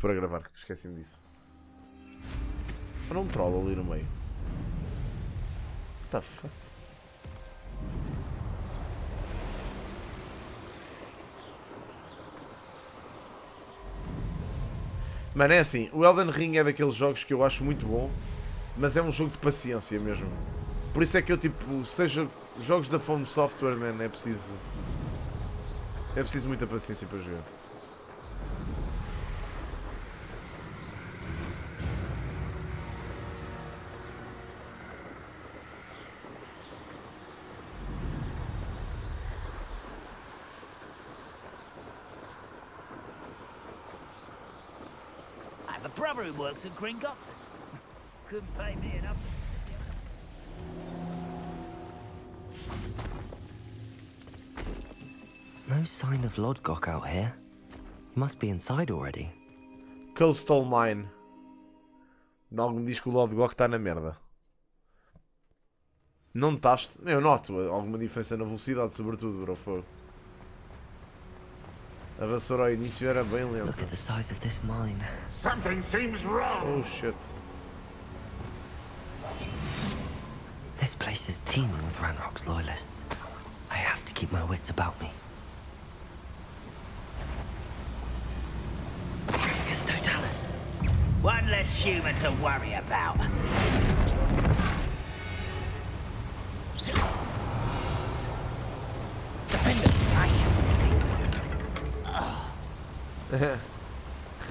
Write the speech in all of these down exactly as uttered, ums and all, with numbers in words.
para gravar, que esqueci-me disso. Para um troll ali no meio. What the fuck? Mano, é assim, o Elden Ring é daqueles jogos que eu acho muito bom, mas é um jogo de paciência mesmo. Por isso é que eu, tipo, seja jogos da FromSoftware, mano, é preciso... É preciso muita paciência para jogar. I have a brother who works at Gringotts. Couldn't pay me enough. No sign of Lodgok out here. He must be inside already. Coastal Mine. Não me diz que o Lodgok está na merda. Não notaste? Eu noto alguma diferença na velocidade, sobretudo, bro. Foi. A vassoura ao início era bem lenta. Look at the size of this mine. Something seems wrong. Oh shit. This place is teeming with Ranrok's loyalists. I have to keep my wits about me. Totalis. One less human to worry about.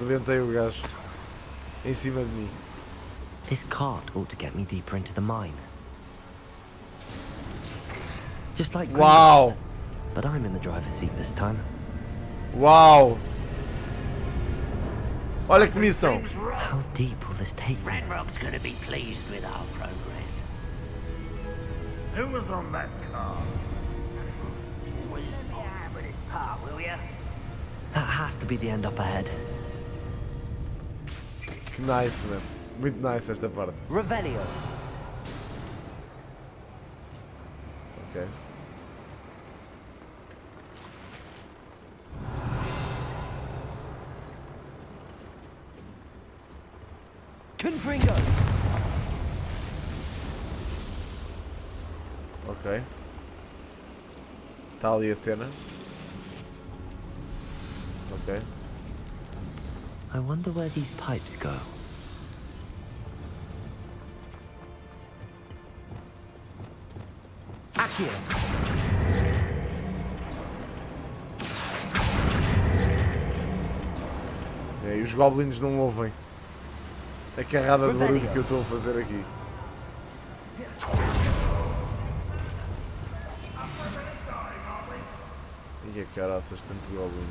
Rebentei o gajo em cima de mim. This cart ought to get me deeper into the mine. Just like wow. But I'm in the driver's seat this time. Wow. Olha que missão! How deep will this take? Ranrok's gonna be pleased with our progress. Who was on that car? Will you park, will you? That has to be the end up ahead. Nice, man. Muito nice esta parte. Revelio. Ok. Confringo. Ok. Está ali a cena. Ok. I wonder where these pipes go. Aqui. É, e os goblins não ouvem. A carrada de barulho que eu estou a fazer aqui. E a caraças, tanto goblin.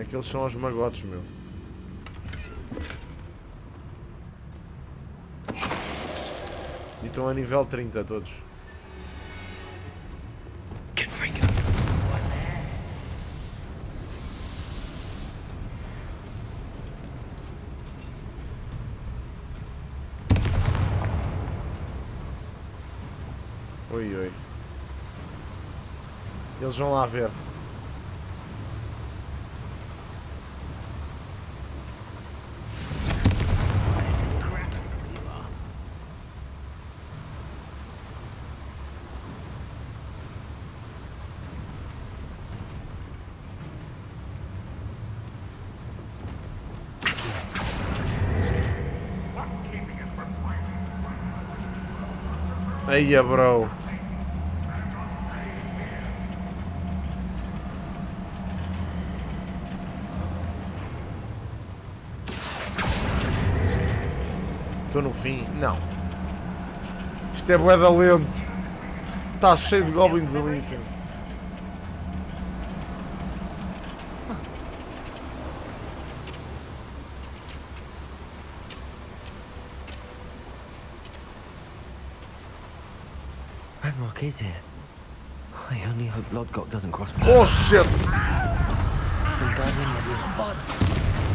Aqueles são os magotes, meu. E estão a nível trinta todos. Oi, oi. Eles vão lá ver. Aí, bro. Estou no fim? Não. Isto é bué de lento. Está cheio de goblins ali em cima. Is here. I only hope Lodgok doesn't cross me. Oh shit!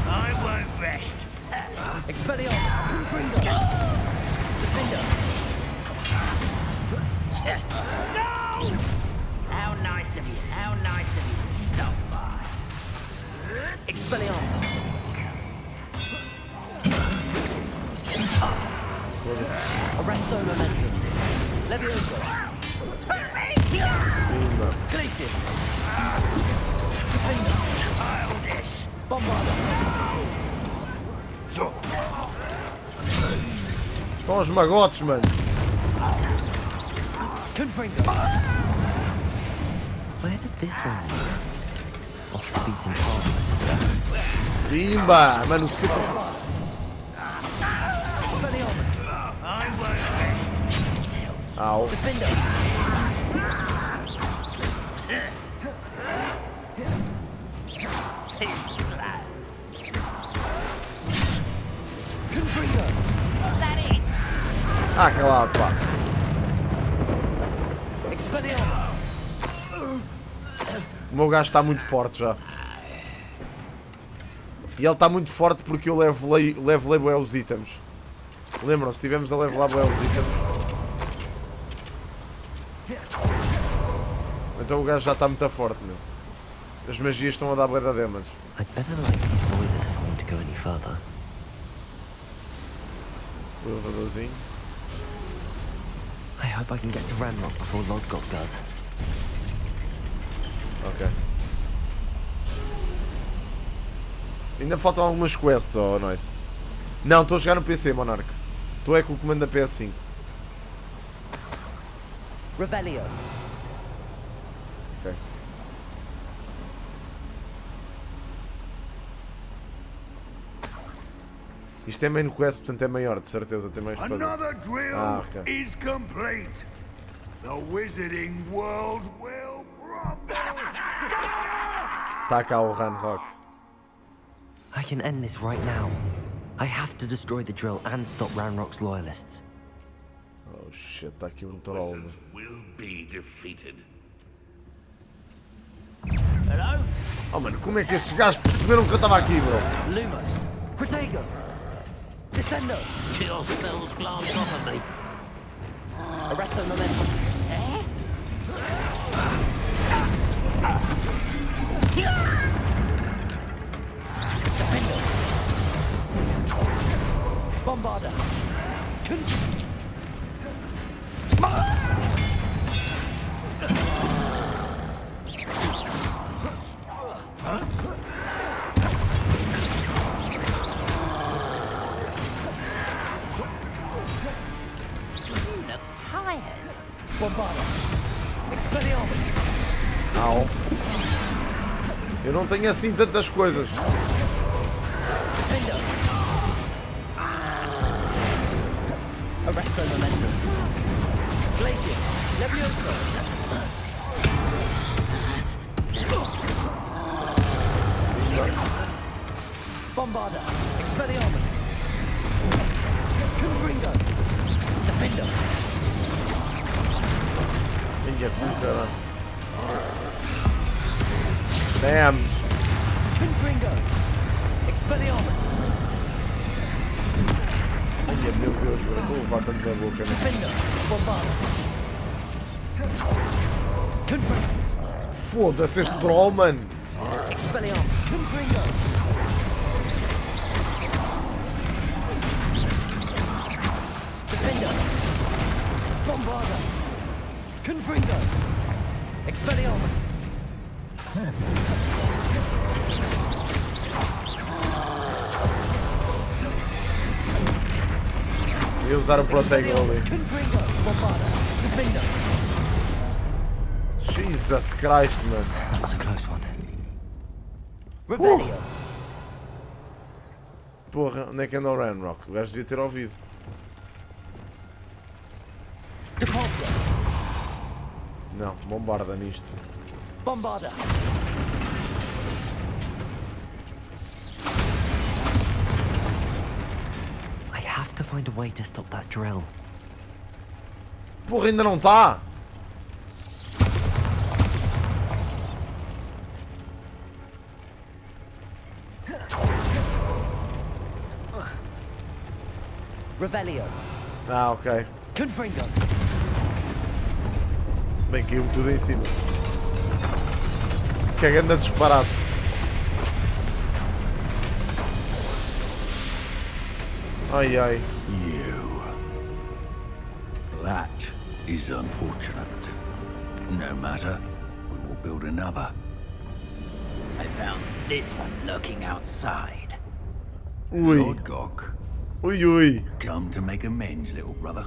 I won't rest. Expelliarmus. Arresto momentum. Leviosa. Glacius. Bombarda. São os magotes, mano. Confringo. Where does this one go? Off the beaten path. Bimba, mano. Expelliarmus. Ow. Defender. Confringo. Is that it? Ah, calado, pá. Expelliarmus. O meu gajo está muito forte já. E ele está muito forte porque eu levelei, levelei bué os itens. Lembram-se, tivemos a levelar bué os itens. Então o gajo já está muito forte, meu. As magias estão a dar bué da damage. O elevadorzinho. I hope I can get to Ranrok before Lodgok does. Ok. Ainda faltam algumas quests, oh nice. Não, estou a jogar no P C, Monarca. Tu é com o comando da P S cinco. Revelio. Ok. Isto é main quest, portanto é maior, de certeza. Tem mais coisa. Ah, ok. Está cá o Ranrok. I can end this right now. I have to destroy the drill and stop Ranrock's loyalists. Oh shit, está aqui um troll. Will be defeated. Hello? Oh mano, como é que estes gajos perceberam que eu estava aqui, bro? Lumos, Protego, Descender. Kill cells glance off of me. Arresto momentum. Eh? Bombarda. You look tired. Bombarda. Expelliarmus. Ow. Eu não tenho assim tantas coisas. Arresto momentum. Glacius, Leviosa. Bombarda, Expelliarmus. Confringo, Defender. Ninguém puta. Damn. Confringo, Expelliarmus. Ai, meu Deus, eu estou a levar tanto da boca, né? Foda-se este troll, mano! Ia usar o Protego ali. Jesus Christ, man. That was a close one. Uh. Porra, onde é que anda o Ranrok? O gajo devia ter ouvido. Não, bombarda nisto. Bombarda. To find a way to stop that drill. Porra, ainda não está. Revelio. Ah, ok. Confringo. Bem, caiu-me tudo em cima. Cagando a disparate. Aye, aye. You. That is unfortunate. No matter. We will build another. I found this one lurking outside. Oi. Lodgok. Oi, oi. Come to make amends, little brother.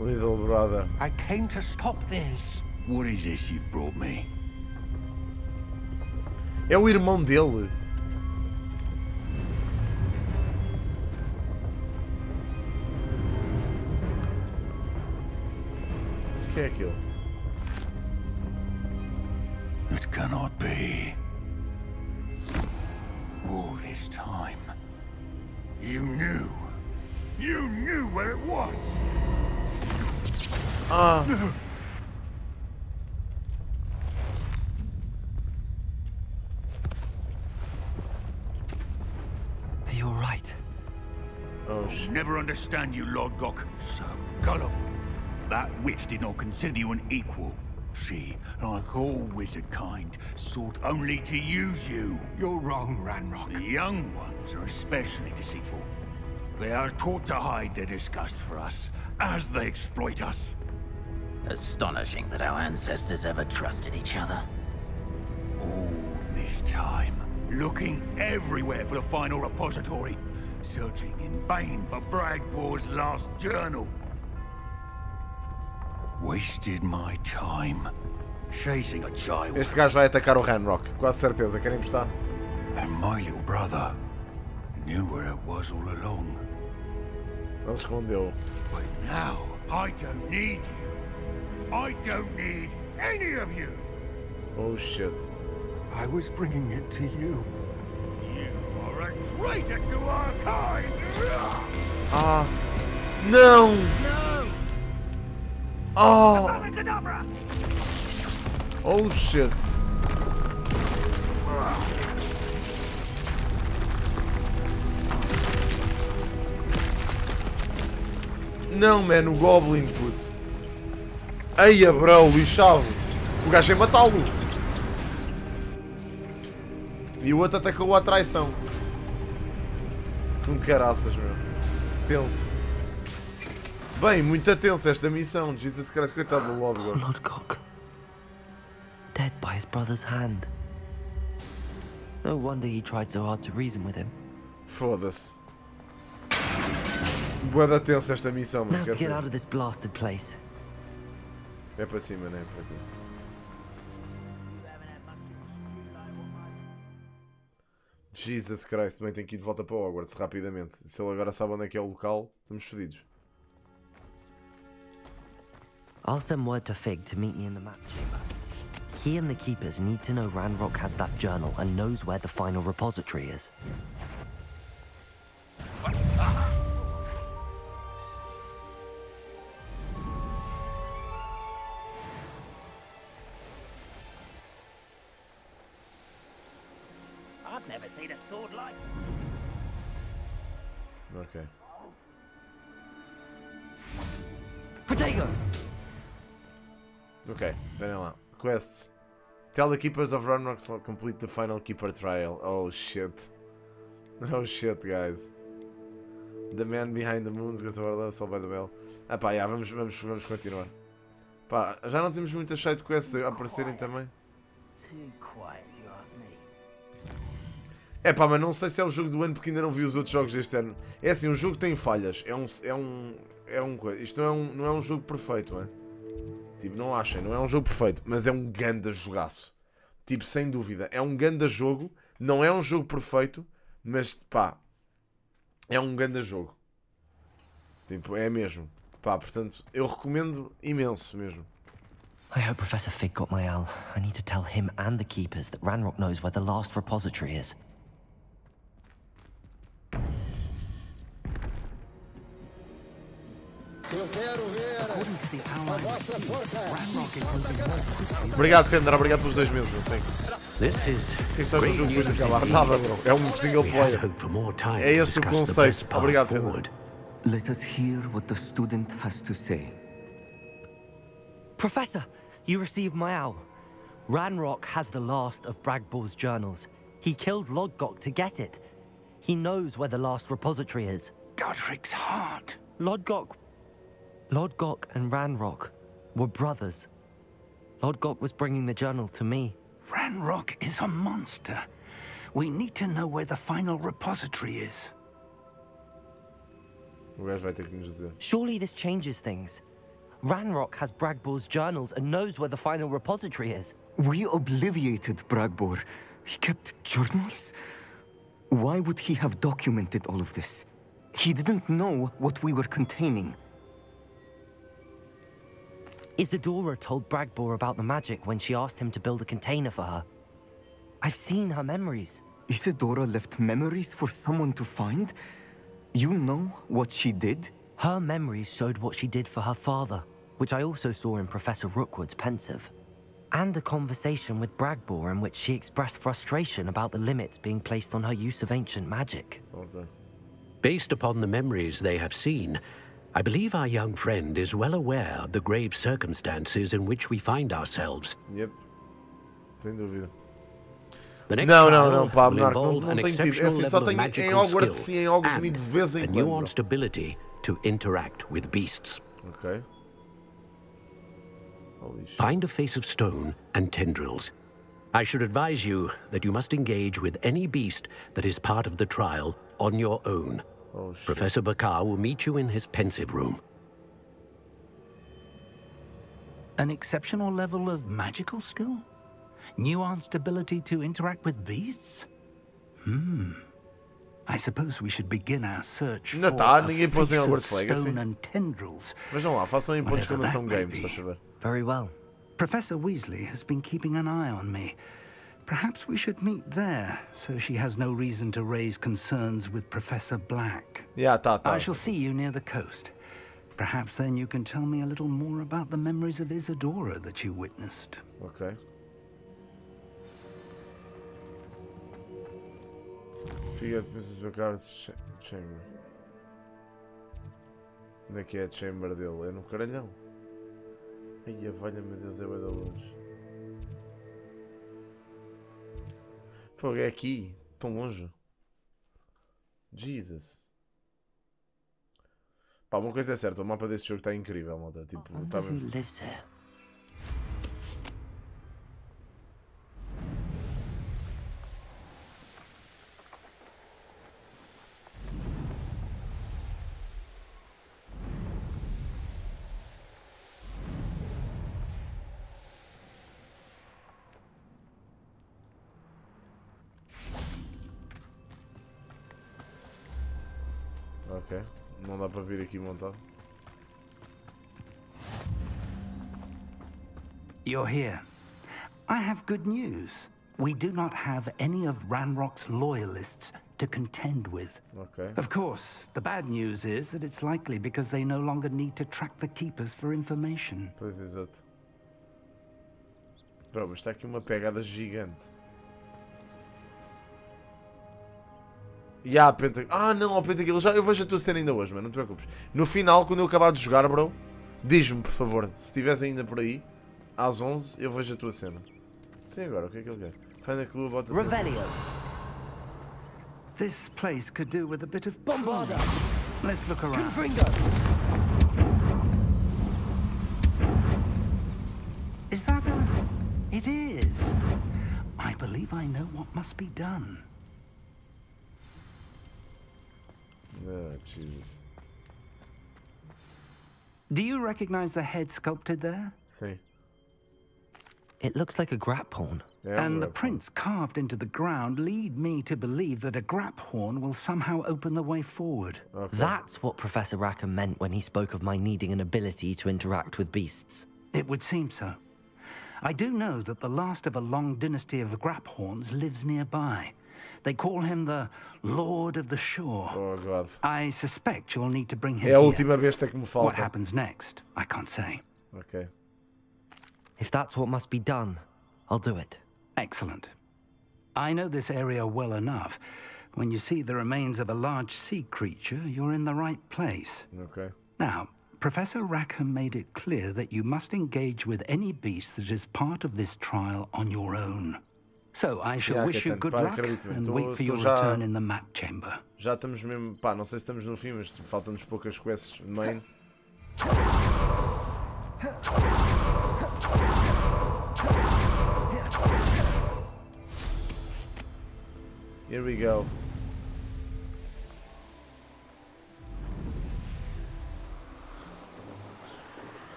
Little brother. I came to stop this. What is this you've brought me? É o irmão dele. O que é aquilo? It cannot be. All this time. You knew. You knew where it was. Ah. No. Are you all right? Oh, shit. Never understand you, Lodgok. So gullible. That witch did not consider you an equal. She, like all wizard kind, sought only to use you. You're wrong, Ranrok. The young ones are especially deceitful. They are taught to hide their disgust for us, as they exploit us. Astonishing that our ancestors ever trusted each other. All this time, looking everywhere for the final repository, searching in vain for Bragbor's last journal. Wasted my time chasing a child. Este gajo vai atacar o Ranrok, quase certeza. Querem postar? And my little brother knew where it was all along. Não se escondeu. But now I don't need you. I don't need any of you. Oh shit! I was bringing it to you. You are a traitor to our kind. Ah, não. No. Oh! Avada Kedavra! Oh shit! Não, man, o Goblin, puto! Eia, bro, lixado! O gajo ia matá-lo! E o outro atacou-o à traição! Com caraças, meu! Tenso! Bem, muita tensa esta missão. Jesus Christ, coitado do Lodgok. Lodgok. Dead by his brother's hand. No wonder he tried so hard to reason with him. Foda-se. Boa da tensa esta missão, mano. Now to get out of this blasted place. É para cima, não é para aqui. Jesus Christ, bem, tenho que ir de volta para Hogwarts rapidamente. Se ele agora sabe onde é que é o local, estamos fodidos. I'll send word to Fig to meet me in the map chamber. He and the Keepers need to know Ranrok has that journal and knows where the final repository is. I've never seen a sword like that. Okay. Protego! Okay, venham lá. Quests. Tell the keepers of Ranrok to complete the final keeper trial. Oh shit. Oh shit, guys. The man behind the moons, Glacius, Sol by the Bell. Ah pá, yeah, vamos, vamos, vamos continuar. Pá, já não temos muitas side quests a aparecerem também. É pá, mas não sei se é o jogo do ano porque ainda não vi os outros jogos deste ano. É assim, o jogo tem falhas. É um... É um... É um isto não é um, não é um jogo perfeito, não é? Tipo, não achem, não é um jogo perfeito, mas é um ganda jogaço. Tipo, sem dúvida, é um ganda jogo, não é um jogo perfeito, mas pá, é um ganda jogo. Tipo, é mesmo. Pá, portanto, eu recomendo imenso mesmo. I hope Professor Fig got my owl. I need to tell him and the keepers that Ranrok knows where the last repository is. Eu quero ver a vossa força. Obrigado, Sender. Obrigado pelos dois meses, meu amigo. O que é que sabes do jogo depois de acabar? Nada, bro. É um single player. É esse o conceito. Obrigado, Sender. Let us hear what the student has to say. Professor, you received my owl. Ranrok has the last of Bragbor's journals. He killed Lodgok to get it. He knows where the last repository is. Godric's heart. Lodgok... Lodgok and Ranrok were brothers. Lodgok was bringing the journal to me. Ranrok is a monster. We need to know where the final repository is. Surely this changes things. Ranrok has Bragbor's journals and knows where the final repository is. We obliviated Bragbor. He kept journals? Why would he have documented all of this? He didn't know what we were containing. Isadora told Bragbor about the magic when she asked him to build a container for her. I've seen her memories. Isadora left memories for someone to find? You know what she did? Her memories showed what she did for her father, which I also saw in Professor Rookwood's pensive, and a conversation with Bragbor in which she expressed frustration about the limits being placed on her use of ancient magic. Okay. Based upon the memories they have seen, I believe our young friend is well aware of the grave circumstances in which we find ourselves. Yep. Sem dúvida. The next não, não, não, Pablo, não, não tem tido. Esse só tem em Hogwarts, sim, em Hogsmeade de vez em quando. A nuanced ability to interact with beasts. Okay. Find a face of stone and tendrils. I should advise you that you must engage with any beast that is part of the trial on your own. Oh, Professor Bakar will meet you in his pensive room. An exceptional level of magical skill? Nuanced ability to interact with beasts? Hmm. I suppose we should begin our search ainda for tá, a face of stone and tendrils. Vejam lá, façam em ponto de exclamação game, se achar. Very well. Professor Weasley has been keeping an eye on me. Perhaps we should meet there, so she has no reason to raise concerns with Professor Black. Yeah, tá, tá. I shall see you near the coast. Perhaps then you can tell me a little more about the memories of Isadora that you witnessed. Okay. Figured Missus Bacar's chamber. Onde é que é a chamber dele? É no Caralhão. Ai, valha-me Deus, é bué da longe. Fogo, é aqui, tão longe. Jesus. Pá, uma coisa é certa, o mapa deste jogo está incrível, malta. Tipo, oh, está bem. Ok, não dá para vir aqui montar. You're here. I have good news. We do not have any of Ranrock's loyalists to contend with. Okay. Of course, the bad news is that it's likely because they no longer need to track the keepers for information. Pois exato. Bro, mas está aqui uma pegada gigante. Yeah, Penta... Ah não, Pentakill, já eu vejo a tua cena ainda hoje, mano, não te preocupes. No final, quando eu acabar de jogar, bro, diz-me, por favor, se estiveres ainda por aí, às onze, eu vejo a tua cena. Sim, agora, o que é que ele quer? Find a clue about the... Revelio. This place could do with a bit of... Bombarda. Let's look around. Confringo. Is that a... It is. I believe I know what must be done. Oh, Jesus. Do you recognize the head sculpted there? See. It looks like a Graphorn. Yeah, and the prints carved into the ground lead me to believe that a Graphorn will somehow open the way forward. Okay. That's what Professor Rackham meant when he spoke of my needing an ability to interact with beasts. It would seem so. I do know that the last of a long dynasty of Graphorns lives nearby. They call him the Lord of the Shore. Oh, God. I suspect you'll need to bring him é a última vez que me falta. What happens next, I can't say. Okay. If that's what must be done, I'll do it. Excellent. I know this area well enough. When you see the remains of a large sea creature, you're in the right place. Okay. Now, Professor Rackham made it clear that you must engage with any beast that is part of this trial on your own. So I shall wish you good luck and wait for your return in the map chamber. Já estamos mesmo, pá, não sei se estamos no fim, mas faltam-nos poucas quests de main. Here we go.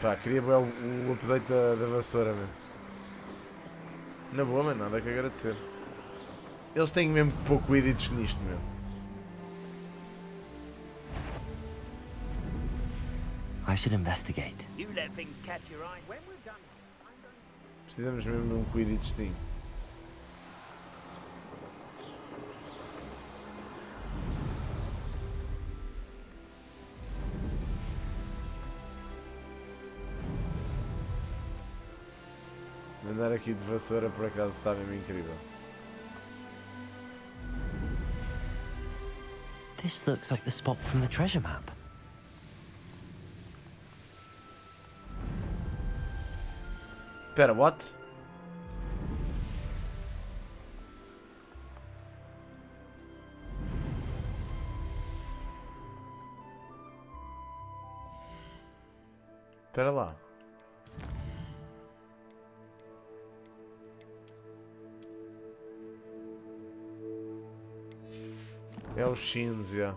Pá, queria ver o update da, da vassoura, mano. Na boa, mano, nada que agradecer. Eles têm mesmo pouco edits nisto, meu. I should investigate. You let things catch your eye. When we're done. Precisamos mesmo de um Quidditch, sim. Andar aqui de vassoura por acaso está mesmo incrível. This looks like the spot from the treasure map. Espera, what? Espera lá. É o Shinzia.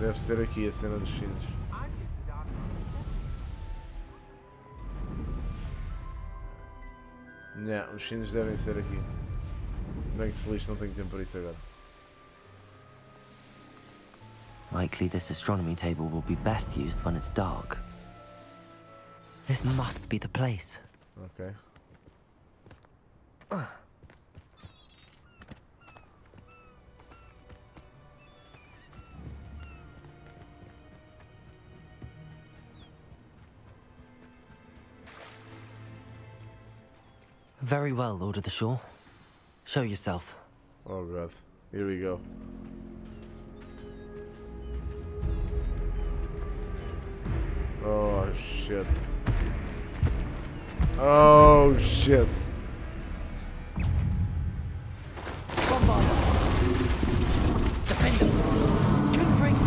Deve ser aqui a cena dos Shinzia. Yeah, os sinos devem ser aqui. Bem que se lixo, não tenho tempo para isso agora. Likely this astronomy table will be best used when it's dark. This must be the place. Okay. Uh. Very well, Lord of the Shore. Show yourself. Oh god, here we go. Oh shit. Oh shit. Bombarda. Defending. Confringo.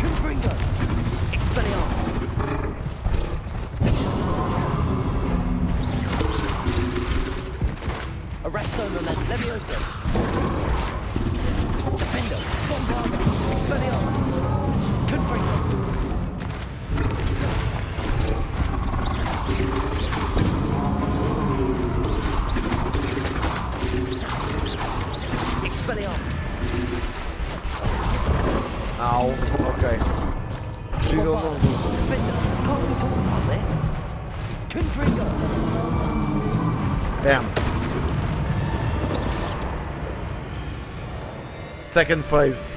Confringo. Expelliarmus. Arresto momentum. Leviosa. Defender. Bombarda. Expelliarmus. Confringo. Ow, okay. She don't want to do. Damn. Second phase.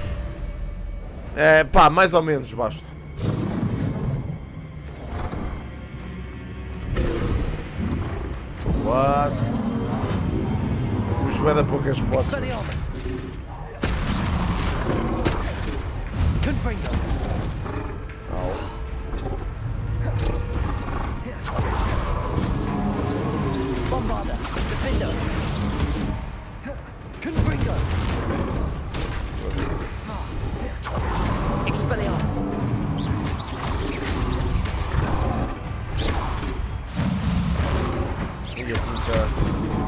É, pá, mais ou menos, basta. What? Temos bem poucas potes. Confringo. Oh. Bombarda. Defender. Confringo. Expelliarmus.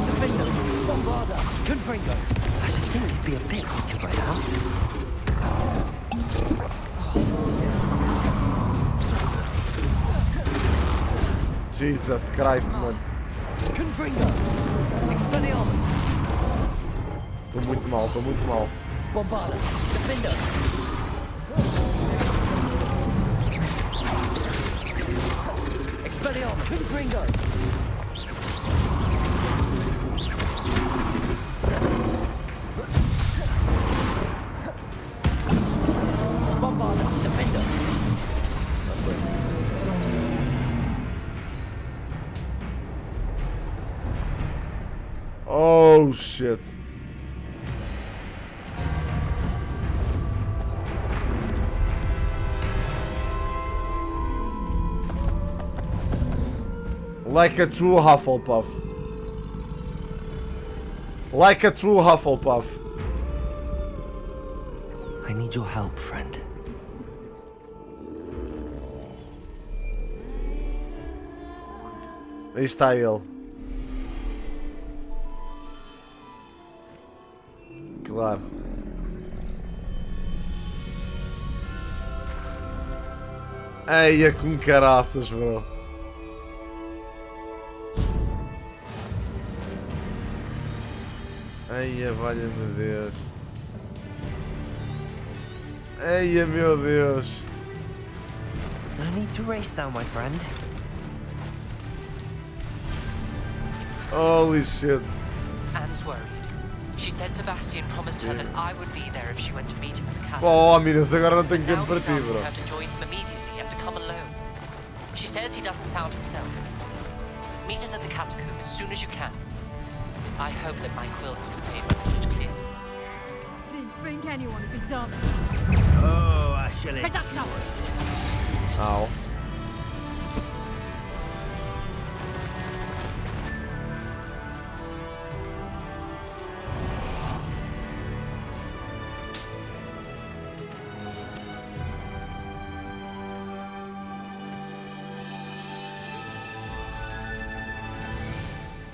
Defender. Bombarda. Confringo. I should think it'd be a bit quicker by now. Jesus Christ, mano. Confringo. Expelliarmus. Tô muito mal, tô muito mal. Bombarda. Defender. Expelliarmus. Confringo. Oh shit. Like a true Hufflepuff. Like a true Hufflepuff. I need your help, friend. Está ele. Claro. Eia, com caraças, bro. Eia, valha-me Deus. Eia, meu Deus. I need to race now, my friend. Holy shit. Anne's worried. She said Sebastian promised her that I would be there if she went to meet him at the castle. Oh, meninas, agora não tenho tempo para ti, bro. Now he's asking her to join him immediately and to come alone. She says he doesn't sound himself. Meet us at the catacomb as soon as you can. I hope that my quilt's containment should clear. Didn't think anyone would be done. Oh, actually. Right up now. Ow.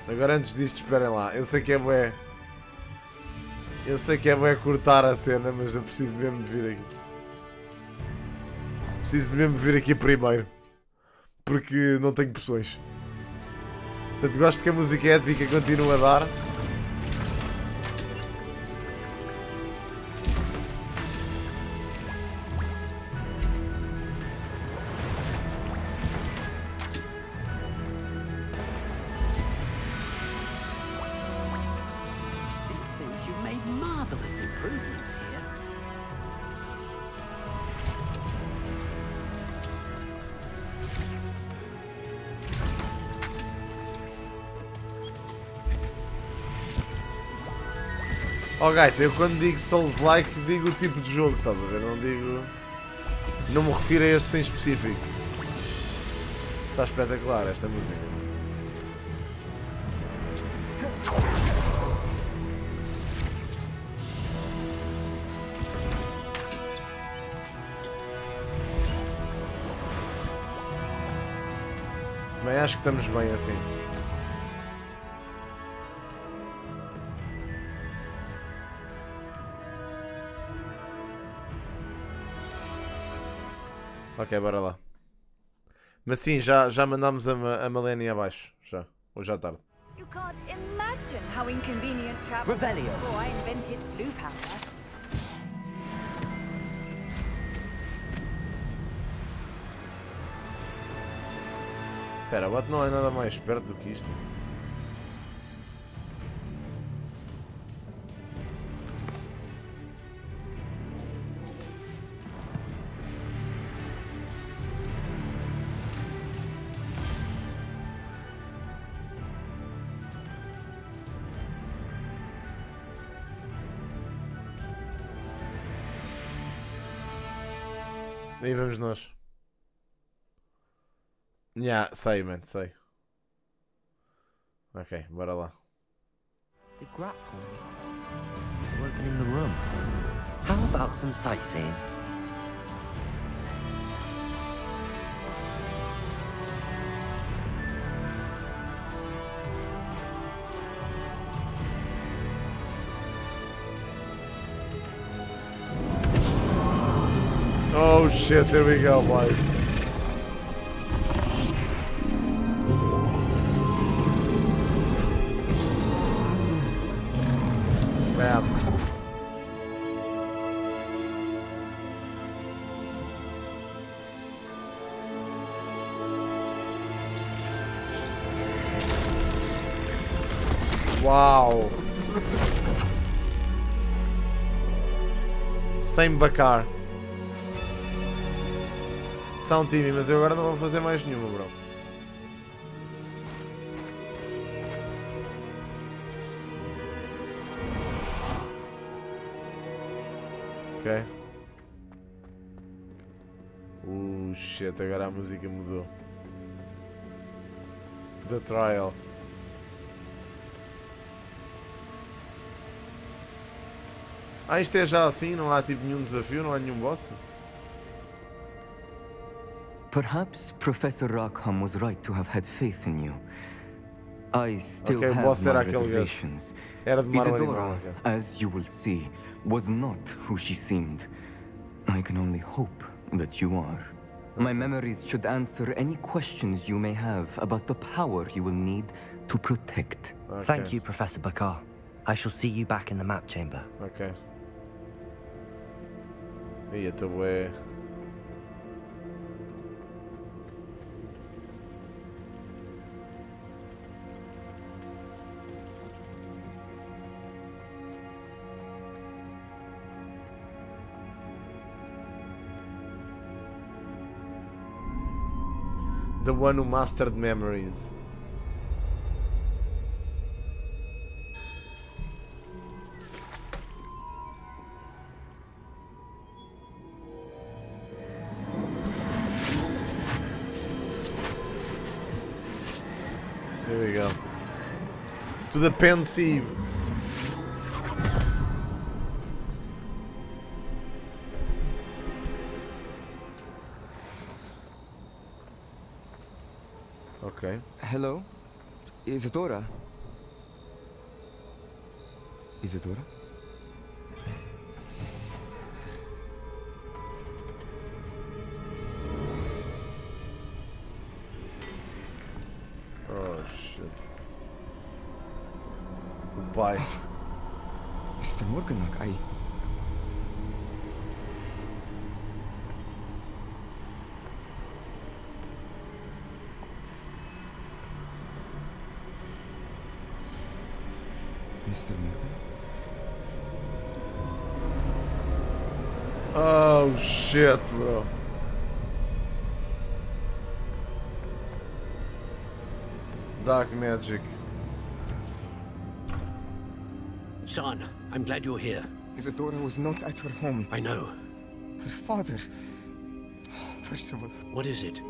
Agora antes disto, esperem lá, eu sei que é bué, eu sei que é bué cortar a cena, mas eu preciso mesmo de vir aqui. Preciso mesmo de vir aqui primeiro, porque não tenho pressões. Portanto, gosto que a música étnica continua a dar. Oh gaita, eu quando digo Souls-like digo o tipo de jogo, estás a ver? Não digo. Não me refiro a este em específico. Está espetacular esta música. Bem, acho que estamos bem assim. Ok, bora lá. Mas sim, já, já mandámos a, Ma a Malenia abaixo. Já. Hoje à tarde. You can't imagine how inconvenient travel. Revelio. Oh, I invented blue powder. Espera, o outro não é nada mais perto do que isto. Aí vamos nós. Yeah, sei, man, sei. Ok, bora lá. The Graphorn are opening the room. How about some sightseeing? Oh shit, there we go, boys. Bam. Wow. Same Bakar. São time, mas eu agora não vou fazer mais nenhuma, bro. ok? Uh, shit, agora a música mudou. The Trial. Ah, isto é já assim? Não há tipo nenhum desafio? Não há nenhum boss? Perhaps Professor Rockham was right to have had faith in you. I still okay, have my reservations. Isadora, as you will see, was not who she seemed. I can only hope that you are. My memories should answer any questions you may have about the power you will need to protect. Okay. Thank you, Professor Bakar. I shall see you back in the map chamber. Okay. Hey, it's away. The one who mastered memories. Here we go. To the pensive. Okay. Hello? Isadora? Isadora? Oh shit. Goodbye. Mister Morganok, I... Oh shit, bro. Dark magic. Son, I'm glad you're here. Isadora was not at her home. I know. Her father. Percival. What is it?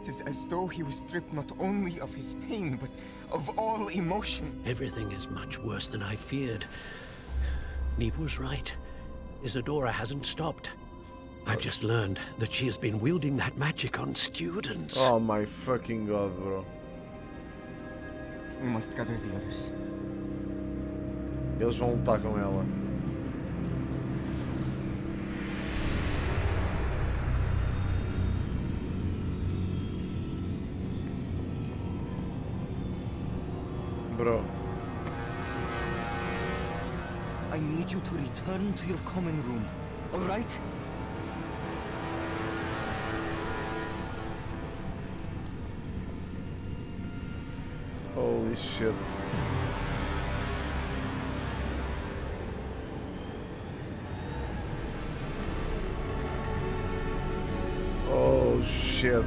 It is as though he was stripped not only of his pain, but of all emotion. Everything is much worse than I feared. Neve was right. Isadora hasn't stopped. I've just learned that she has been wielding that magic on students. Oh my fucking god, bro. We must gather the others. Eles vão lutar com ela. Bro. I need you to return to your common room, all right? Holy shit. Oh shit.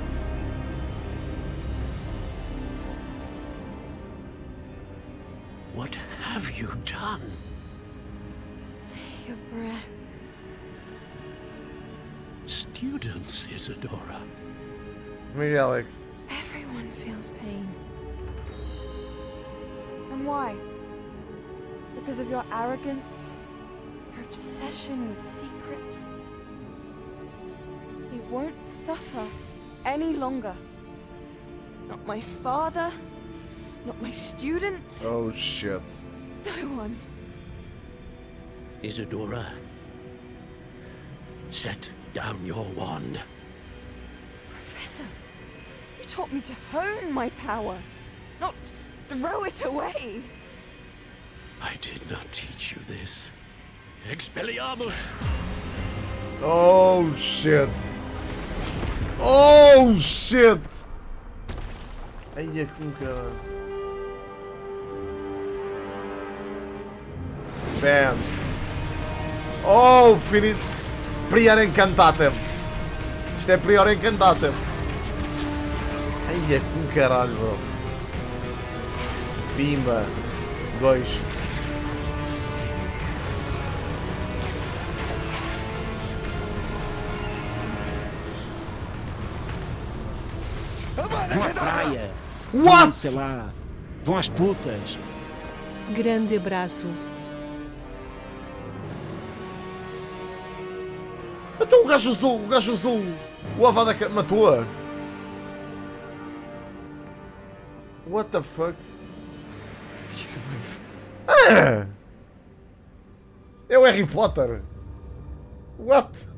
What have you done? Take a breath. Students, Isadora. Me, Alex. Everyone feels pain. And why? Because of your arrogance, your obsession with secrets. He won't suffer any longer. Not my father. Not my students. Oh shit. No one. Isadora, set down your wand. Professor, you taught me to hone my power, not throw it away. I did not teach you this. Expelliarmus! Oh shit. Oh shit. Ai, é que Bam. Oh, finito. Prior Encantatem. Isto é Prior Encantatem. Ai, é com caralho, bro. Pimba. Dois. Vão à praia. What? Sei lá. Vão às putas. Grande abraço. Então o gajo azul, o gajo azul. O Avada Kedavra matou-a. What the fuck? Ah! É o Harry Potter. What?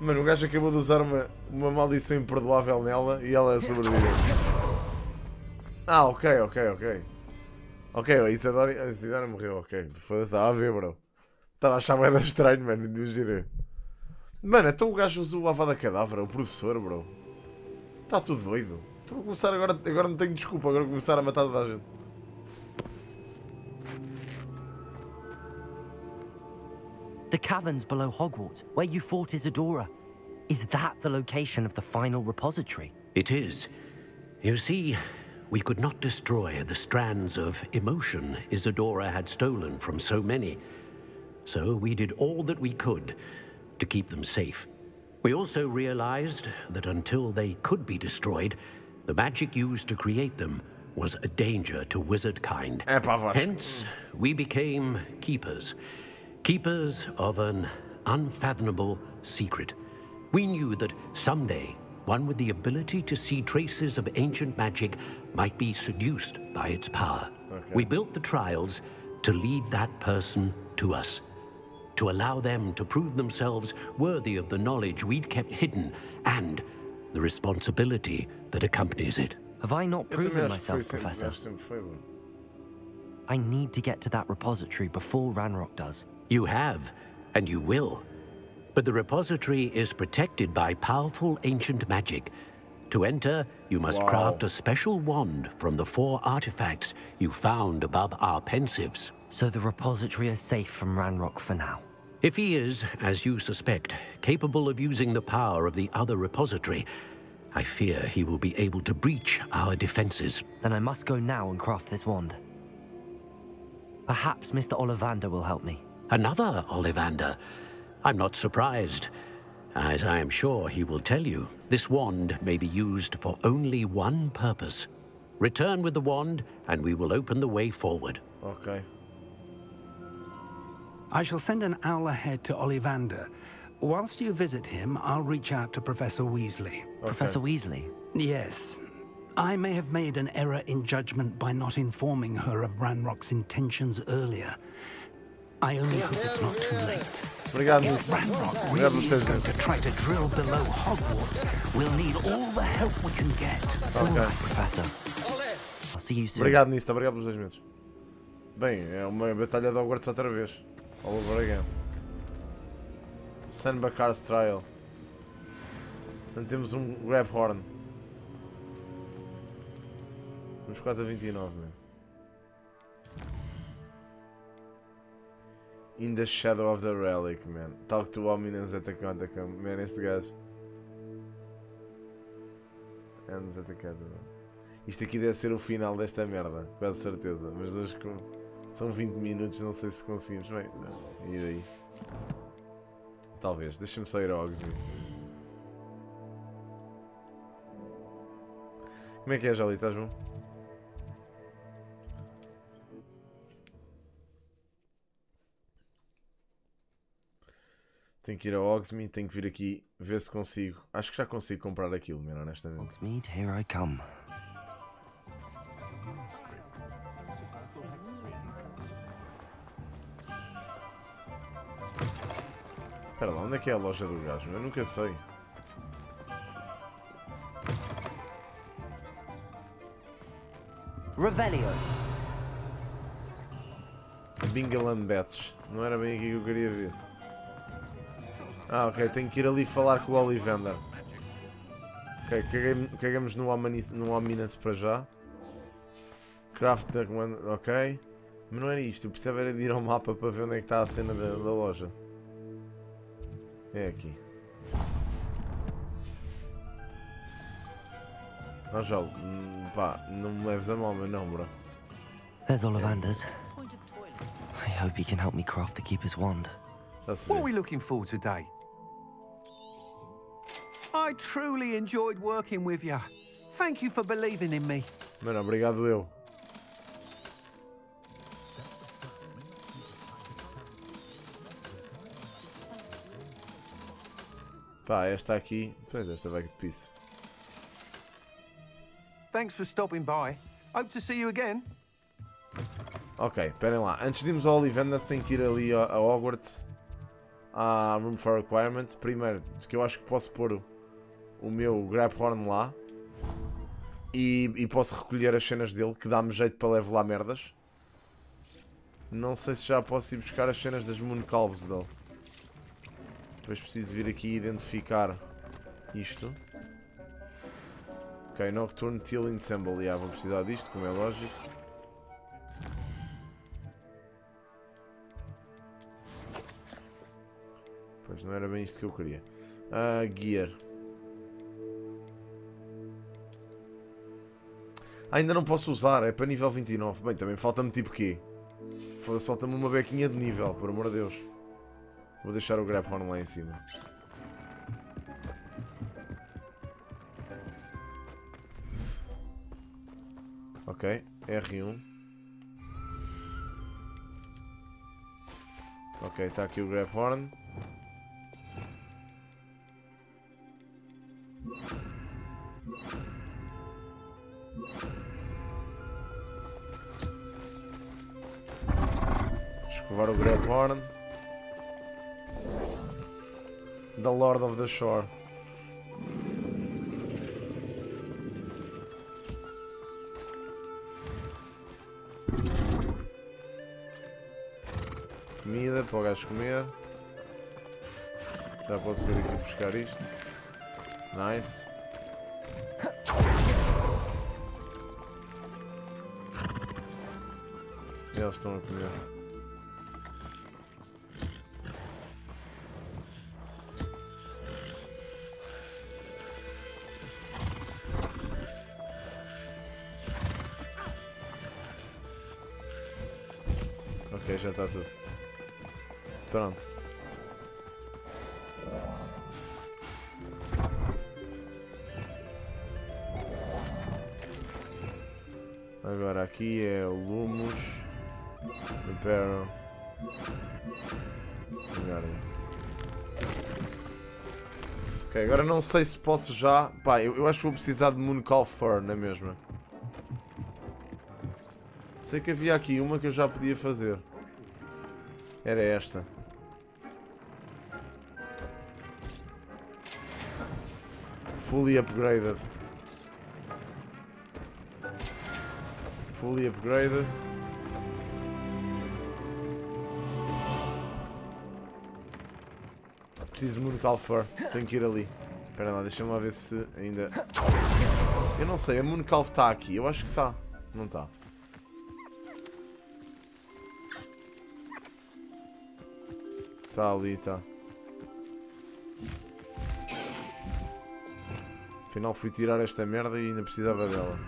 Mano, o gajo acabou de usar uma, uma maldição imperdoável nela e ela sobreviveu. Ah, ok, ok, ok. Ok, a Isadora, a Isadora morreu, ok. Foda-se, a ver, bro. Estava a achar moeda estranho, mano, de os direi. Mano, então o gajo usou o Avada Kedavra, o professor, bro. Está tudo doido. Estou a começar agora, agora não tenho desculpa, agora vou começar a matar toda a gente. The caverns below Hogwarts, where you fought Isadora. Is that the location of the final repository? It is. You see, we could not destroy the strands of emotion Isadora had stolen from so many. So we did all that we could to keep them safe. We also realized that until they could be destroyed, the magic used to create them was a danger to wizard kind. Hence, we became keepers. Keepers of an unfathomable secret. We knew that someday, one with the ability to see traces of ancient magic might be seduced by its power. Okay. We built the trials to lead that person to us, to allow them to prove themselves worthy of the knowledge we'd kept hidden and the responsibility that accompanies it. Have I not proven myself, Professor? I need to get to that repository before Ranrok does. You have, and you will. But the repository is protected by powerful ancient magic. To enter, you must wow. craft a special wand from the four artifacts you found above our pensives. So the repository is safe from Ranrok for now? If he is, as you suspect, capable of using the power of the other repository, I fear he will be able to breach our defenses. Then I must go now and craft this wand. Perhaps Mister Ollivander will help me. Another Ollivander? I'm not surprised. As I am sure he will tell you, this wand may be used for only one purpose. Return with the wand, and we will open the way forward. Okay. I shall send an owl ahead to Ollivander. Whilst you visit him, I'll reach out to Professor Weasley. Okay. Professor Weasley? Yes. I may have made an error in judgment by not informing her of Ranrock's intentions earlier. I only hope it's not too late. If Ranrok really is going to try to drill below Hogwarts, we'll need all the help we can get. Ok, Professor. I'll see you soon. Obrigado, Nista. Obrigado pelos dois meses. Bem, é uma batalha de Hogwarts outra vez. All over again. San Bakar's Trial. Portanto, temos um Graphorn. Estamos quase a vinte e nove, mesmo. In the shadow of the relic, man. Talk to all meninos at the catacomb. Man, este gajo. Andes at the catacomb. Isto aqui deve ser o final desta merda, quase certeza. Mas hoje como são vinte minutos, não sei se conseguimos. Bem, não. E daí? Talvez. Deixa-me só ir ao Hogsmeade. Como é que é, Jali? Estás bom? Tenho que ir ao Hogsmeade, tenho que vir aqui ver se consigo. Acho que já consigo comprar aquilo, meu, honestamente. Hogsmeade, here I come. Espera lá, onde é que é a loja do gajo? Eu nunca sei. Revelio. Bingaland Bats. Não era bem aqui que eu queria ver. Ah, ok, tenho que ir ali falar com o Ollivander. Ok, cagamos no Ominous para já. Craft the One, ok. Mas não era isto, eu precisava era de ir ao mapa para ver onde é que está a cena da, da loja. É aqui. Não jogo, pá, não me leves a mal, meu não, bro. There's Ollivander's. É. hope he can help me craft the Keeper's Wand. That's what are we looking for today? I truly enjoyed working with you. Thank you for believing in me. Bueno, obrigado eu. Pá, esta aqui, pois esta vai que te pisse. Thanks for stopping by. Hope to see you again. Ok, esperem lá. Antes de irmos ao Ollivander, tem que ir ali a, a Hogwarts. A Room for Requirement. Primeiro, que eu acho que posso pôr o, o meu Graphorn lá. E, e posso recolher as cenas dele, que dá-me jeito para levelar merdas. Não sei se já posso ir buscar as cenas das Mooncalves dele. Depois preciso vir aqui identificar isto. Ok, Nocturne Teal Ensemble. Já, vou precisar disto, como é lógico. Pois não era bem isto que eu queria. Ah, Gear. Ainda não posso usar, é para nível vinte e nove. Bem, também falta-me tipo quê? Falta-me uma bequinha de nível, por amor de Deus. Vou deixar o Graphorn lá em cima. Ok, R um. Ok, está aqui o Graphorn. Escovar o Graphorn. The Lord of the Shore. Comida para o gajo comer. Já posso vir aqui buscar isto. Nice. Eles estão a comer. Já está tudo. Pronto. Agora aqui é o Lumos. Preparo. Ok, agora não sei se posso já. Pá, eu, eu acho que vou precisar de Mooncalf Fur, não é mesmo? Sei que havia aqui uma que eu já podia fazer. Era esta. Fully upgraded. Fully upgraded. Preciso de Mooncalf Fur. Tenho que ir ali. Espera lá, deixa-me lá ver se ainda... Eu não sei, a Mooncalf está aqui. Eu acho que está. Não está. Está ali, está. Afinal fui tirar esta merda e ainda precisava dela.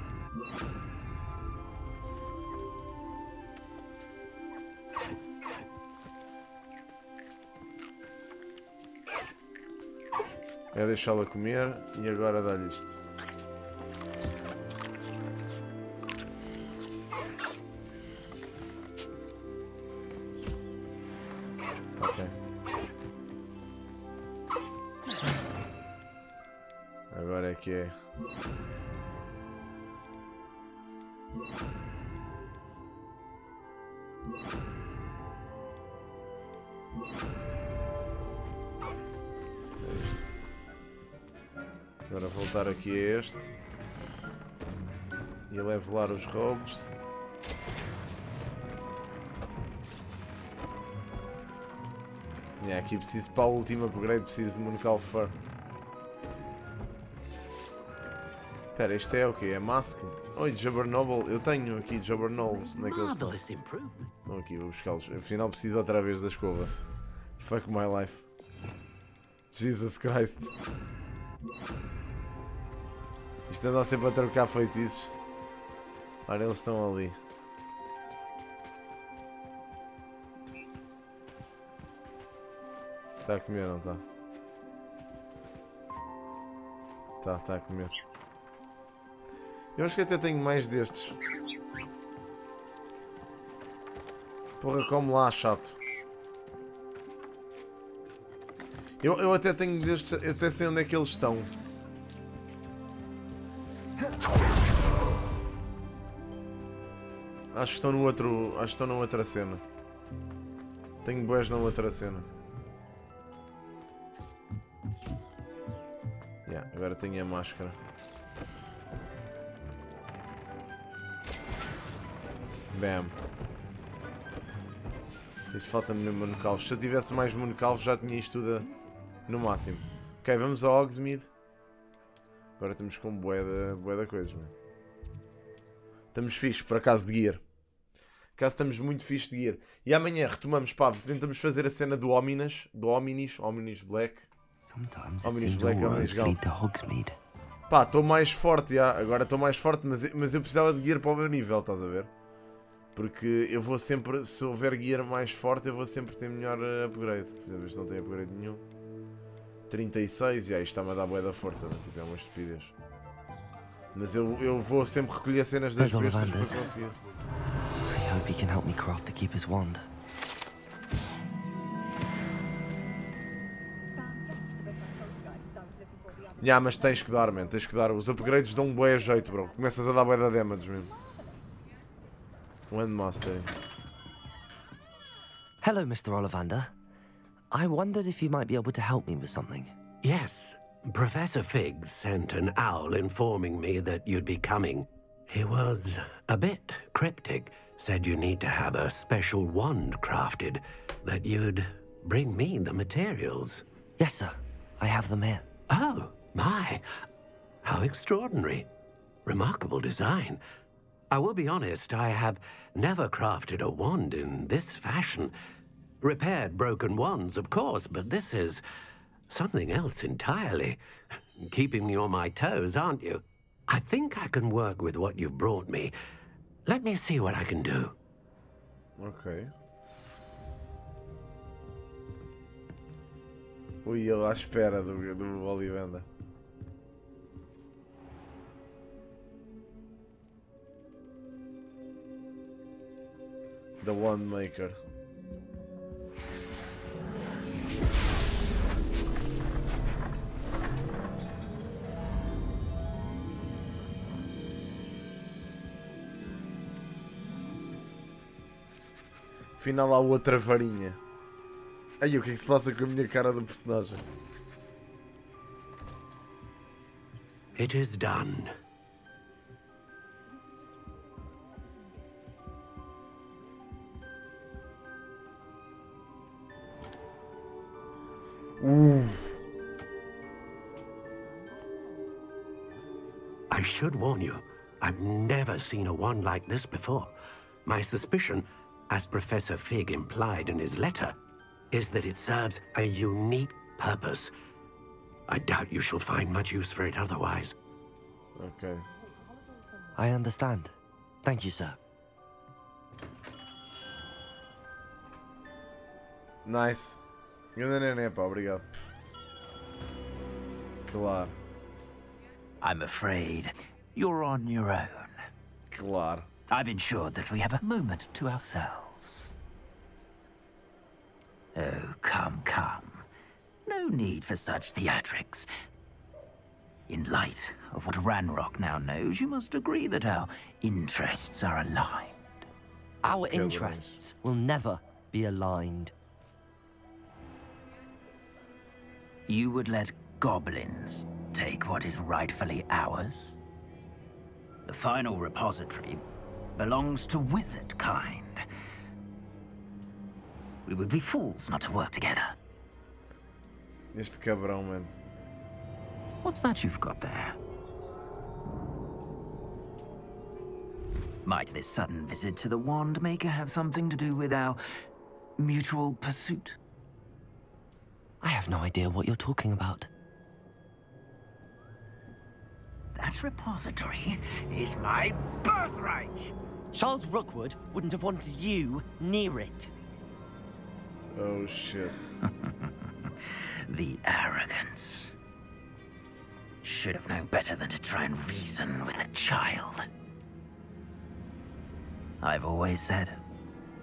É deixá-la comer e agora dá-lhe isto. Okay. Agora voltar aqui a este e levelar os robes. E aqui preciso para a última upgrade, preciso de Mooncalf Fur. Espera, isto é o quê? É Mask? Oi, Jobbernoble. Eu tenho aqui Jobbernobles naqueles... Estão aqui, vou buscá-los. Afinal preciso outra vez da escova. Fuck my life. Jesus Christ. Isto anda sempre a trocar feitiços. Olha, eles estão ali. Tak, umieram, tak. Tá, tá a comer. Eu acho que até tenho mais destes. Porra, como lá, chato. Eu, eu até tenho destes, eu até sei onde é que eles estão. Acho que estão no outro, acho que estão na outra cena. Tenho boés na outra cena. Yeah, agora tenho a máscara. Bam. Isto falta-me no Mooncalf. Se eu tivesse mais Mooncalf já tinha isto tudo a... no máximo. Ok, vamos ao Hogsmeade. Agora estamos com bué da, bué da coisa, mano. Estamos fixos, por acaso, de gear. Caso estamos muito fixe de ir. E amanhã retomamos, pá, tentamos fazer a cena do Ominas, do Ominis, Ominis Black. Ominis Black, Ominis Gal. Pá, estou mais forte, já. Agora estou mais forte, mas, mas eu precisava de gear para o meu nível, estás a ver? Porque eu vou sempre, se houver gear mais forte, eu vou sempre ter melhor upgrade. Por exemplo, isto não tem upgrade nenhum. trinta e seis, já, isto está-me a dar bué da força, né? Tipo, é uma estupidez. Mas eu, eu vou sempre recolher cenas das bestas para conseguir. I hope he can help me craft the keeper's wand. Yeah, mas tens que dar, man. Tens que dar. Os upgrades dão um bué a jeito, bro. Começas a dar bué da damage mesmo. When must I? Hello, Mister Ollivander. I wondered if you might be able to help me with something. Yes. Professor Fig sent an owl informing me that you'd be coming. He was a bit cryptic. Said you need to have a special wand crafted, that you'd bring me the materials. Yes, sir. I have them here. Oh, my. How extraordinary. Remarkable design. I will be honest, I have never crafted a wand in this fashion. Repaired broken wands, of course, but this is something else entirely. Keeping me on my toes, aren't you? I think I can work with what you've brought me. Let me see what I can do. Ok. Ui, ele à espera do, do Ollivander. The Wand Maker. Afinal há outra varinha. Ai, o que é que se passa com a minha cara do personagem? It is done. Uh. I should warn you, I've never seen a wand like this before. My suspicion, as Professor Fig implied in his letter, is that it serves a unique purpose. I doubt you shall find much use for it otherwise. Okay. I understand. Thank you, sir. Nice. Grande neném, pá, obrigado. Claro. I'm afraid you're on your own. Claro. I've ensured that we have a moment to ourselves. Oh, come, come. No need for such theatrics. In light of what Ranrok now knows, you must agree that our interests are aligned. Our interests will never be aligned. You would let goblins take what is rightfully ours? The final repository belongs to wizard kind. We would be fools not to work together. Este cabrão, man. What's that you've got there? Might this sudden visit to the wand maker have something to do with our mutual pursuit? I have no idea what you're talking about. That repository is my birthright! Charles Rookwood wouldn't have wanted you near it. Oh, shit. The arrogance. Should have known better than to try and reason with a child. I've always said,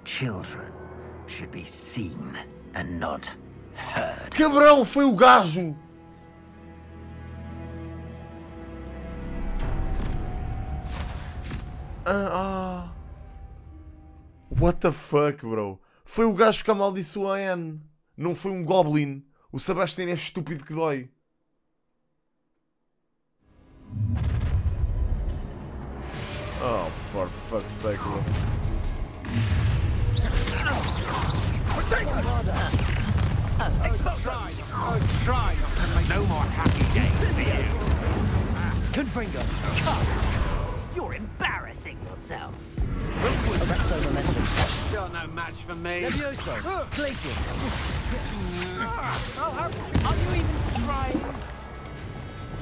children should be seen and not heard. Cabrão foi o gajo! Ah, ah. What the fuck, bro? Foi o gajo que amaldiçoou a Anne. Não foi um goblin. O Sebastian é estúpido que dói. Oh, for fuck's sake, bro. Try no more happy days for you. Confringo, come. You're embarrassing yourself. Arresto momentum. Still no match for me. Leviosa. Glacius. I'll have you. Are you even trying?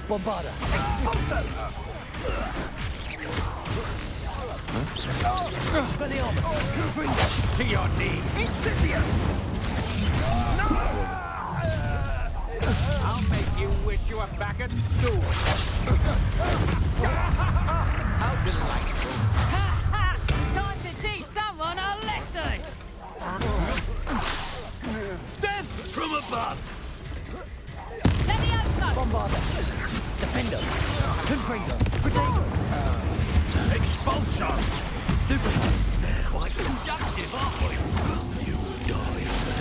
Bombarda. Expulso. Expelliarmus, Confringo, to your knees. Insidious. No! I'll make you wish you were back at school. How delightful! Time to teach someone a lesson. Death from above. Leviosa. Bombarda. Defender. Confringo. Protego. Expulsion! Stupid! They're quite productive, aren't we? You die for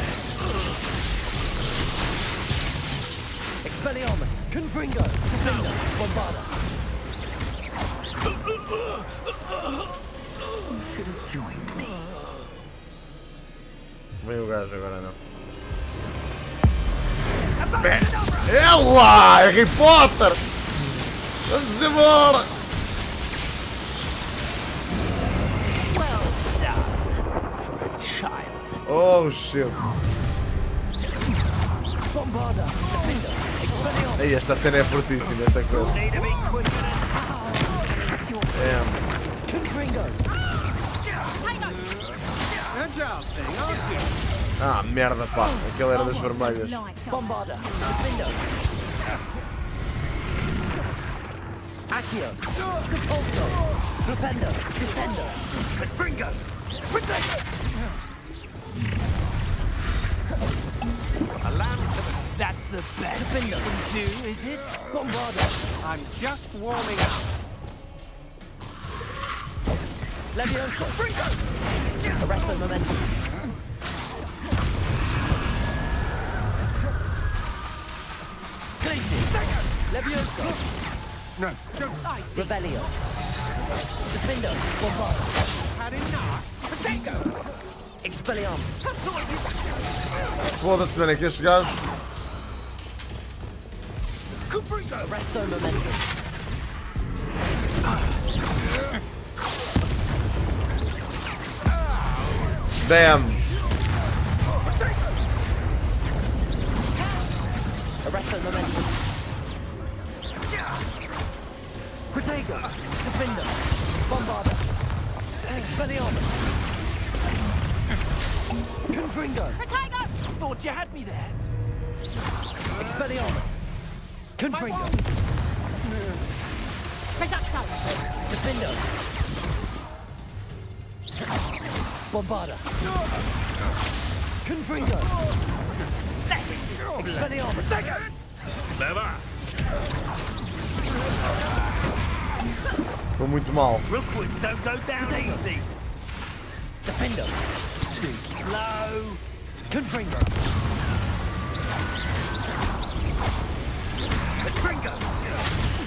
that. Expelliarmus! Confringo! Defender! Bombarda! You should have joined me. Vem o gajo agora, não. Ela! Harry Potter! Vamos embora! Oh shit! Ei, esta cena é fortíssima, esta coisa. Ah, merda, pá! Aquela era das vermelhas. Accio, Catolso, Rependo, Descender, Confringo, Protego. A lamb to the... That's the best thing you can do, is it? Bombarda. I'm just warming up. Leviosa. Arresto momentum. Glacius. Leviosa. No. Revelio. Defender. Bombarda. Had enough. Protego. Expelliarmus. Foda-se, mano, é que este gajo. Arresto momentum. Damn. Arresto momentum. Protego. Defender. Bombarda. Expelliarmus. Confringo! Protego! Thought you had me there! Expelliarmus! Confringo! Reducto! Defendo! Bombarda! Confringo! Expelliarmus! Leva! Estou muito mal. Rookwoods don't go down easy! Defender! Slow! Confringo! Confringo!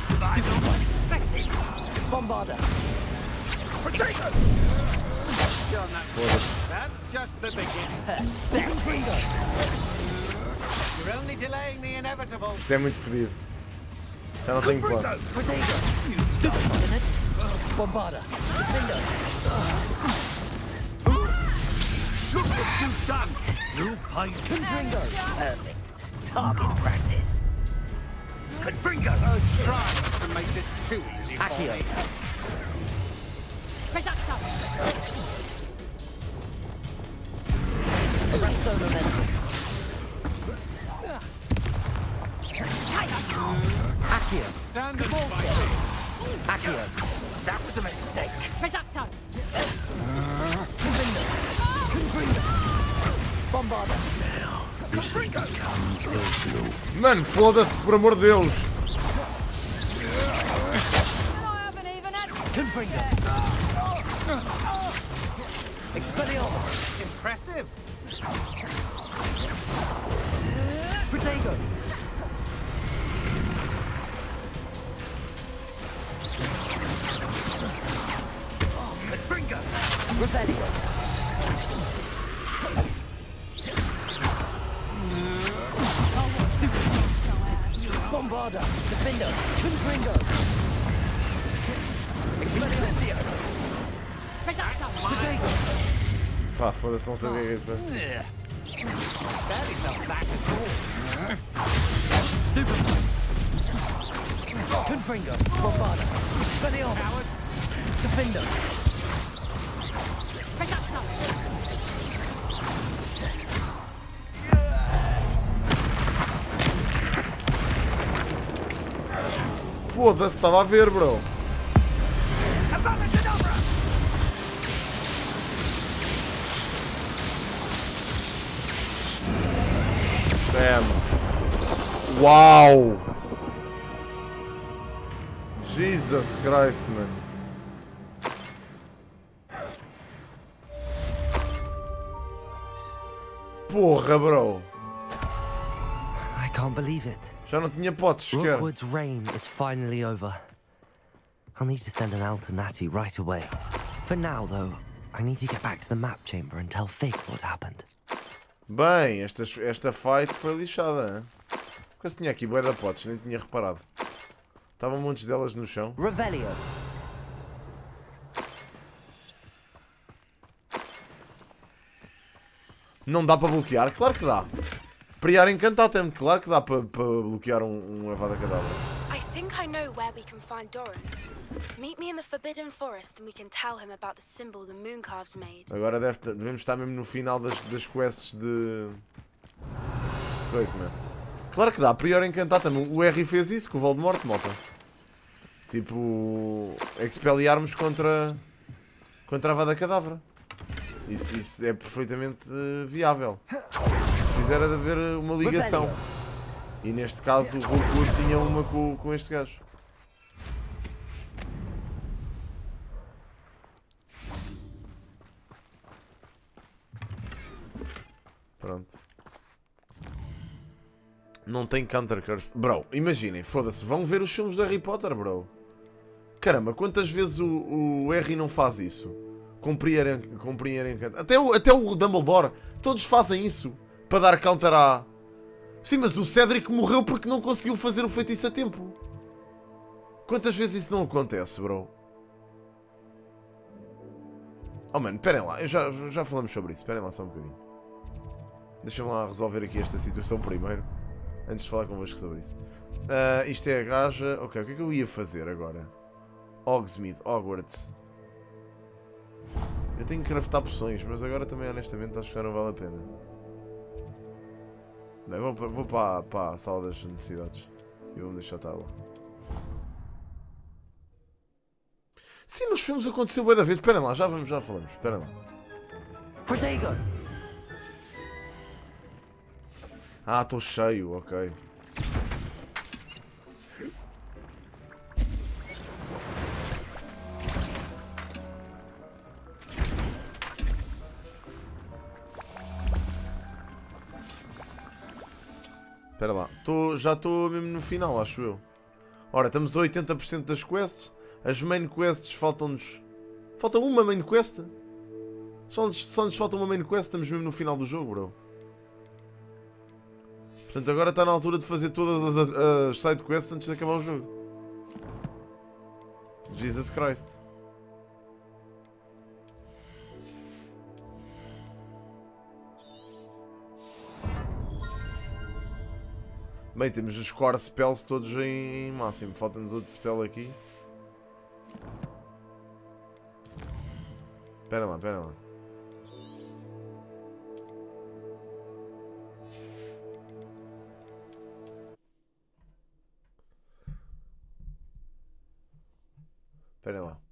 Survival was expected! Bombarda! Protego! That's just the beginning. Confringo! You're only delaying the inevitable. Isto é muito fedido. Já não tenho plano. Protego! Stupid minute! Bombarda! Defender! Look what you've done! New pipe. Confringo! Perfect. Target practice. Confringo! Oh, try to make this too easy. Accio. Reducto! Arresto momentum. Accio. Stand and fight. Accio. That was a mistake. Reducto. Confringo. Confringo. Bombarda. Now, Confringo. Mano, foda-se, por amor de Deus. Confringo. Expelliarmus. Impressive. Protego. Confringo. Revelio. Bombarda. Defender. Confringo. Expelliarmus. Protego. Pá, foda-se, não sabia o que é que foi. Foda-se, estava a ver, bro. Damn. Wow. Jesus Christ, man. Porra, bro. I can't believe it. Já não tinha potes sequer. Rookwood's reign is finally over. I'll need to send an Altanati right away. For now, though, I need to get back to the map chamber and tell Fig what happened. Bem, esta, esta fight foi lixada, hein? Porque se tinha aqui bué da potes, nem tinha reparado. Estavam muitos delas no chão. Revelio. Não dá para bloquear? Claro que dá. Prior Encantatem, claro que dá para, para bloquear um, um Avada Kedavra. I think I know where we can find Doran. Meet me in the Forbidden Forest and we can tell him about the symbol the Mooncalf's made. Agora deve, devemos estar mesmo no final das, das quests de... de coisa, man. Claro que dá, Prior Encantatem. O R fez isso com o Voldemort, malta. Tipo... Expelliarmus contra... contra a Avada Kedavra. Isso, isso é perfeitamente viável. Precisaria de haver uma ligação. E neste caso o Rookwood tinha uma com, com este gajo. Pronto. Não tem counter curse. Bro, imaginem, foda-se, vão ver os filmes do Harry Potter, bro. Caramba, quantas vezes o, o Harry não faz isso? Compreendem, compreendem. Até o, até o Dumbledore, todos fazem isso para dar counter a... Sim, mas o Cedric morreu porque não conseguiu fazer o feitiço a tempo. Quantas vezes isso não acontece, bro? Oh, mano, esperem lá, eu já, já falamos sobre isso, esperem lá só um bocadinho. Deixa-me lá resolver aqui esta situação primeiro, antes de falar convosco sobre isso. Uh, isto é a gaja... Ok, o que é que eu ia fazer agora? Hogsmeade, Hogwarts. Eu tenho que craftar poções, mas agora também honestamente acho que já não vale a pena. Bem, vou, vou para, para a sala das necessidades e vou-me deixar estar lá. Sim, nos filmes aconteceu bué da vez. Esperem lá, já vamos, já falamos. Esperem lá. Protego! Ah, estou cheio, ok. Espera lá, tô, já estou mesmo no final, acho eu. Ora, estamos a oitenta por cento das quests. As main quests faltam-nos... Falta uma main quest? Só nos, só nos falta uma main quest, estamos mesmo no final do jogo, bro. Portanto, agora está na altura de fazer todas as, as side quests antes de acabar o jogo. Jesus Christ. Bem, temos os core spells todos em máximo. Falta-nos outro spell aqui. Espera lá, espera lá. Farewell.